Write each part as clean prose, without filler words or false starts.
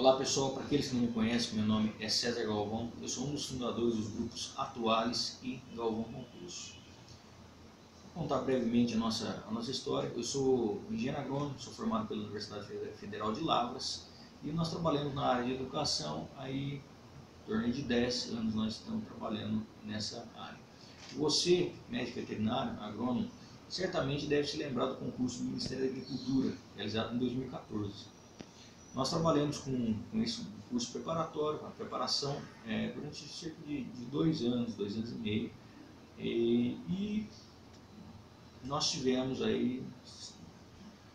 Olá pessoal, para aqueles que não me conhecem, meu nome é César Galvão, eu sou um dos fundadores dos grupos Atuales e Galvão Concurso. Vou contar brevemente a nossa história. Eu sou engenheiro agrônomo, sou formado pela Universidade Federal de Lavras e nós trabalhamos na área de educação, aí em torno de 10 anos nós estamos trabalhando nessa área. Você, médico veterinário, agrônomo, certamente deve se lembrar do concurso do Ministério da Agricultura, realizado em 2014. Nós trabalhamos com esse curso preparatório, com a preparação, durante cerca de 2 anos e meio, e nós tivemos aí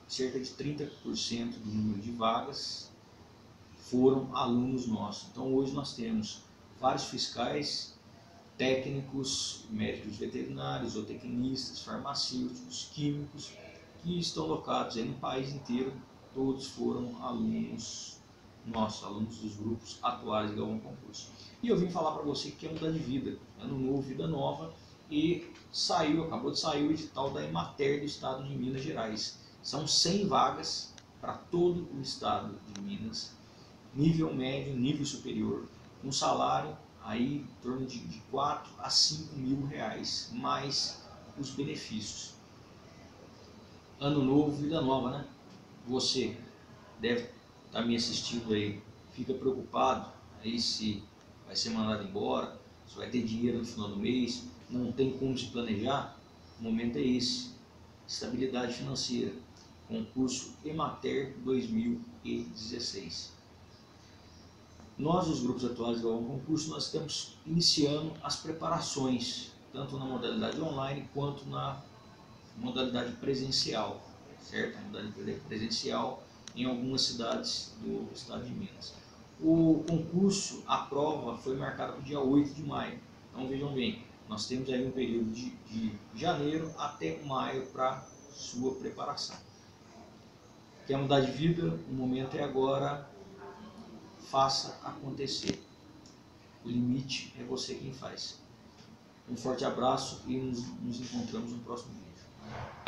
cerca de 30% do número de vagas foram alunos nossos. Então hoje nós temos vários fiscais, técnicos, médicos veterinários, zootecnistas, farmacêuticos, químicos, que estão locados aí no país inteiro. Todos foram alunos nossos, alunos dos grupos Atuais de Galvão Concurso. E eu vim falar para você que é mudar de vida, ano novo, vida nova, e acabou de sair o edital da EMATER do estado de Minas Gerais. São 100 vagas para todo o estado de Minas, nível médio, nível superior, com salário aí em torno de 4 a 5 mil reais, mais os benefícios. Ano novo, vida nova, né? Você deve estar me assistindo aí, fica preocupado aí se vai ser mandado embora, se vai ter dinheiro no final do mês, não tem como se planejar. O momento é esse, estabilidade financeira, concurso EMATER 2016. Nós, os grupos Atuais do Concurso, nós estamos iniciando as preparações, tanto na modalidade online quanto na modalidade presencial. Certo? A modalidade presencial em algumas cidades do estado de Minas. O concurso, a prova foi marcada para o dia 8 de maio. Então vejam bem, nós temos aí um período de janeiro até maio para sua preparação. Quer mudar de vida? O momento é agora. Faça acontecer. O limite é você quem faz. Um forte abraço e nos encontramos no próximo vídeo.